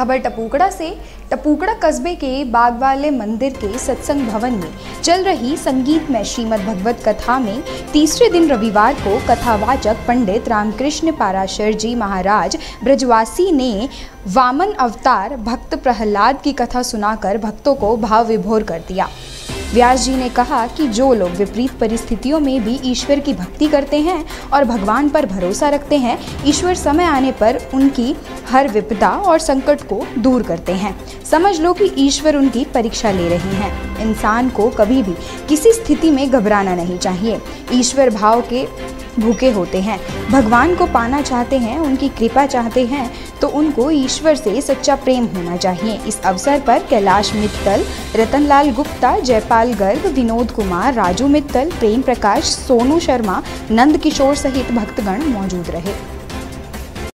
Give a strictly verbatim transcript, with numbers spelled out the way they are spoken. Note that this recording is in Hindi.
खबर टपूकड़ा से। टपूकड़ा कस्बे के बागवाले मंदिर के सत्संग भवन में चल रही संगीत में श्रीमद्भागवत कथा में तीसरे दिन रविवार को कथावाचक पंडित रामकृष्ण पाराशर जी महाराज ब्रजवासी ने वामन अवतार भक्त प्रहलाद की कथा सुनाकर भक्तों को भाव विभोर कर दिया। व्यास जी ने कहा कि जो लोग विपरीत परिस्थितियों में भी ईश्वर की भक्ति करते हैं और भगवान पर भरोसा रखते हैं, ईश्वर समय आने पर उनकी हर विपदा और संकट को दूर करते हैं। समझ लो कि ईश्वर उनकी परीक्षा ले रहे हैं। इंसान को कभी भी किसी स्थिति में घबराना नहीं चाहिए। ईश्वर भाव के भूखे होते हैं, भगवान को पाना चाहते हैं, उनकी कृपा चाहते हैं, तो उनको ईश्वर से सच्चा प्रेम होना चाहिए। इस अवसर पर कैलाश मित्तल, रतनलाल गुप्ता, जयपाल गर्ग, विनोद कुमार, राजू मित्तल, प्रेम प्रकाश, सोनू शर्मा, नंद किशोर सहित भक्तगण मौजूद रहे।